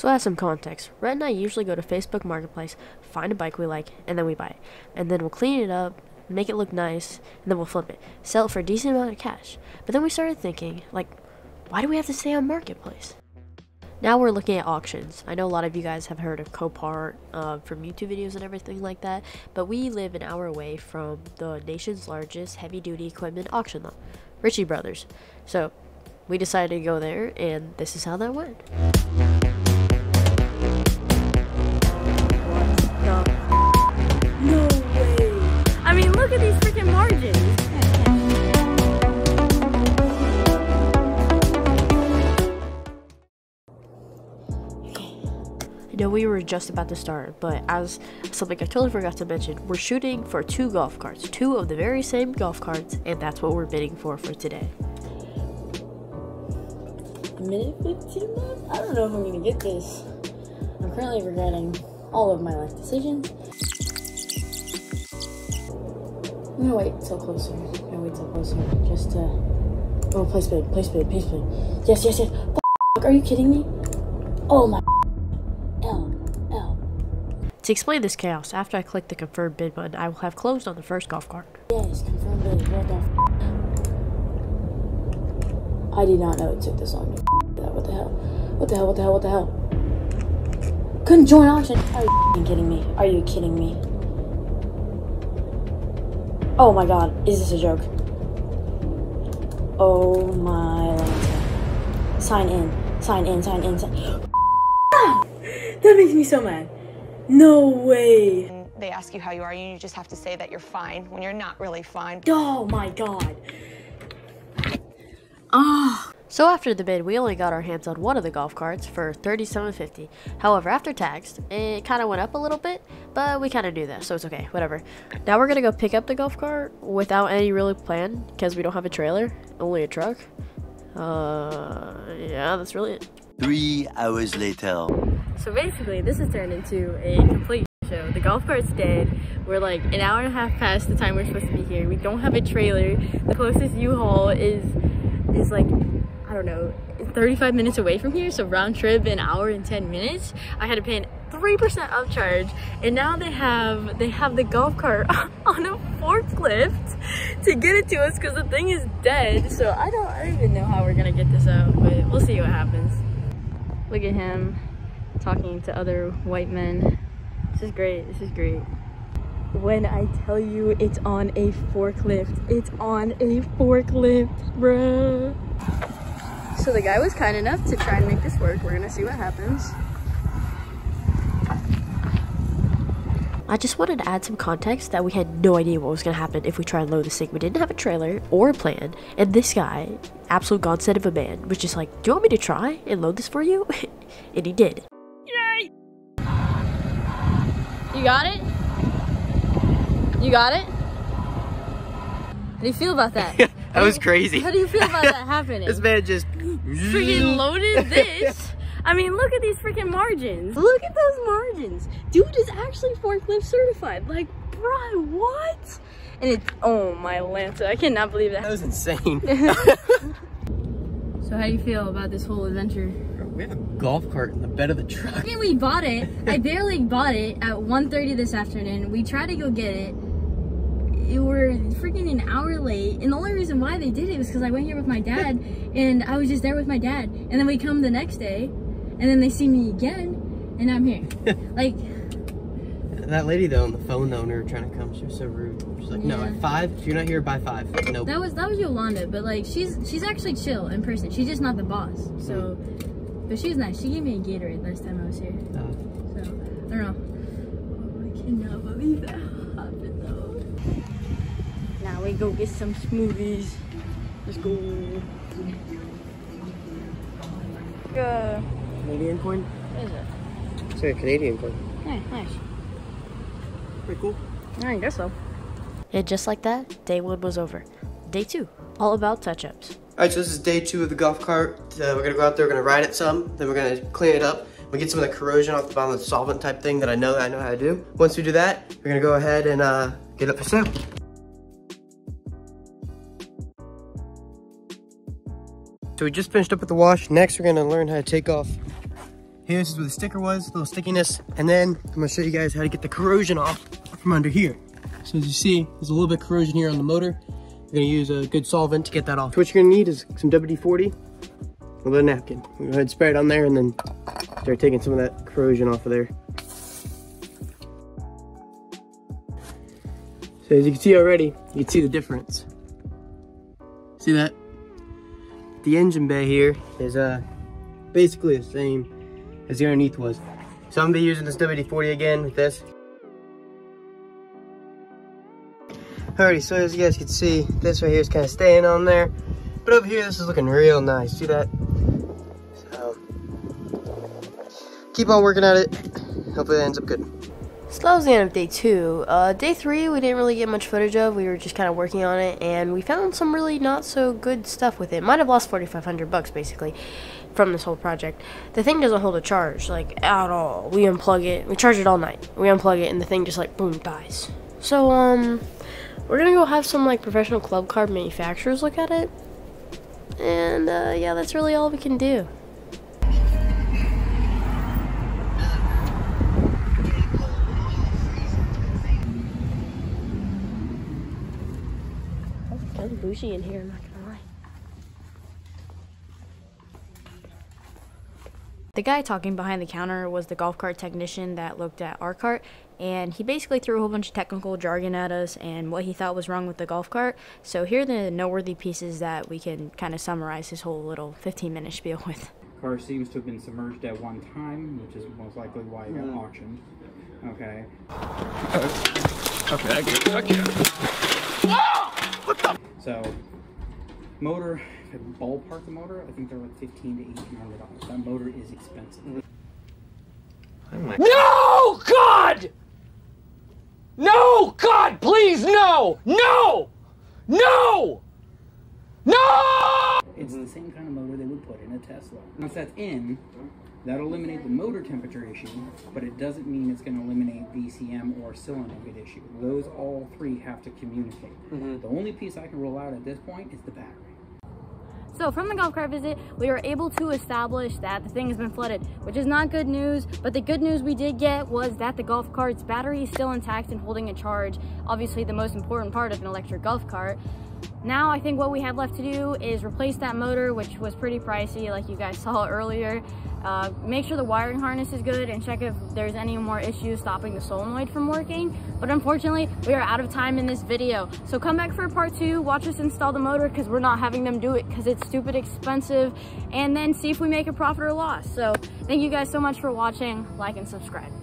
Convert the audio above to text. So as some context, Rhett and I usually go to Facebook Marketplace, find a bike we like, and then we buy it. And then we'll clean it up, make it look nice, and then we'll flip it, sell it for a decent amount of cash. But then we started thinking, like, why do we have to stay on Marketplace? Now we're looking at auctions. I know a lot of you guys have heard of Copart from YouTube videos and everything like that, but we live an hour away from the nation's largest heavy-duty equipment auction, though, Ritchie Brothers. So we decided to go there, and this is how that went. No way! I mean, look at these freaking margins! No, we were just about to start, but as something I totally forgot to mention, we're shooting for 2 golf carts, 2 of the very same golf carts, and that's what we're bidding for today. A minute 15 left? I don't know if I'm gonna get this. I'm currently regretting all of my life decisions. I'm gonna wait till closer. Just to... Oh, place bid. Yes. Are you kidding me? Oh my... To explain this chaos, after I click the confirm bid button, I will have closed on the first golf cart. Yes, confirm bid. What the f***? I did not know it took this long to do that. What the hell? Couldn't join auction. Are you f***ing kidding me? Oh my god, is this a joke? Oh my lord. Sign in. That makes me so mad. No way. They ask you how you are, and you just have to say that you're fine when you're not really fine. Oh my god. Ah. So after the bid, we only got our hands on one of the golf carts for $37.50. However, after tax, it kind of went up a little bit, but we kind of knew that, so it's okay, whatever. Now we're gonna go pick up the golf cart without any really plan, because we don't have a trailer, only a truck. Yeah, that's really it. 3 hours later. So basically, this has turned into a complete show. The golf cart's dead. We're like an hour and a half past the time we're supposed to be here. We don't have a trailer. The closest U-Haul is like, I don't know, 35 minutes away from here. So round trip, an hour and 10 minutes. I had to pay an 3% upcharge, and now they have the golf cart on a forklift to get it to us because the thing is dead. So I don't even know how we're gonna get this out, but we'll see what happens. Look at him talking to other white men. This is great. When I tell you it's on a forklift, bruh. So the guy was kind enough to try and make this work. We're gonna see what happens. I just wanted to add some context that we had no idea what was going to happen if we tried and load this thing. We didn't have a trailer or a plan, and this guy, absolute godsend of a man, was just like, do you want me to try and load this for you? And he did. Yay! You got it? How do you feel about that? That was crazy. How do you feel about that happening? This man just freaking loaded this. I mean, look at these freaking margins. Look at those margins. Dude is actually forklift certified. Like, bro, what? And it's, oh my Lanta, I cannot believe that. That was insane. So how do you feel about this whole adventure? We have a golf cart in the bed of the truck. Okay, we bought it. I barely bought it at 1:30 this afternoon. We tried to go get it. We were freaking an hour late, and the only reason why they did it was because I went here with my dad, and I was just there with my dad, and then we come the next day, and then they see me again, and I'm here. Like, that lady though on the phone though, when we were trying to come, she was so rude. She's like, yeah. No, at 5, if you're not here by 5, nope. That was Yolanda, but like, she's actually chill in person. She's just not the boss. So, but she was nice. She gave me a Gatorade last time I was here. So I don't know. Oh, I cannot believe that happened though. Now we go get some smoothies. Let's go. Go. Canadian corn? What is it? Sorry, Canadian corn. Yeah, nice. Pretty cool. I guess so. And just like that, day 1 was over. Day 2, all about touch-ups. Alright, so this is day 2 of the golf cart. We're gonna go out there, we're gonna ride it some, then we're gonna clean it up. We get some of the corrosion off the bottom of the solvent type thing that I know how to do. Once we do that, we're gonna go ahead and get it up for sale. So we just finished up with the wash. Next, we're gonna learn how to take off Here, this is where the sticker was, a little stickiness. And then I'm gonna show you guys how to get the corrosion off from under here. So as you see, there's a little bit of corrosion here on the motor. We're gonna use a good solvent to get that off. So what you're gonna need is some WD-40, a little napkin. We're gonna go ahead and spray it on there and then start taking some of that corrosion off of there. So as you can see already, you can see the difference. See that? The engine bay here is basically the same as the underneath was. So I'm gonna be using this WD-40 again with this. Alrighty, so as you guys can see, this right here is kind of staying on there. But over here, this is looking real nice. See that? So, keep on working at it. Hopefully that ends up good. So that was the end of day two. Day three, we didn't really get much footage of. We were just kind of working on it, and we found some really not so good stuff with it. Might have lost $4,500 basically from this whole project. The thing doesn't hold a charge, like, at all. We unplug it, we charge it all night. We unplug it, and the thing just, like, boom, dies. So, we're gonna go have some, like, professional club car manufacturers look at it. And, yeah, that's really all we can do. Kind of bougie in here, I'm not gonna lie. The guy talking behind the counter was the golf cart technician that looked at our cart, and he basically threw a whole bunch of technical jargon at us and what he thought was wrong with the golf cart. So here are the noteworthy pieces that we can kind of summarize his whole little 15-minute spiel with. The car seems to have been submerged at one time, which is most likely why it got auctioned. Okay. Okay, I get it. Whoa! What the? So, motor, if I ballpark the motor, I think they're like $1,500 to $1,800. That motor is expensive. No, God! No, God, please, no! No! No! No! It's the same kind of motor they would put in a Tesla. Once that's in, that'll eliminate the motor temperature issue, but it doesn't mean it's going to eliminate VCM or solenoid issue. Those all three have to communicate. The only piece I can roll out at this point is the battery. So from the golf cart visit, we were able to establish that the thing has been flooded, which is not good news, but the good news we did get was that the golf cart's battery is still intact and holding a charge, obviously the most important part of an electric golf cart. Now I think what we have left to do is replace that motor, which was pretty pricey like you guys saw earlier. Make sure the wiring harness is good and check if there's any more issues stopping the solenoid from working. But unfortunately, we are out of time in this video. So come back for part two, watch us install the motor because we're not having them do it because it's stupid expensive, and then see if we make a profit or loss. So thank you guys so much for watching, like and subscribe.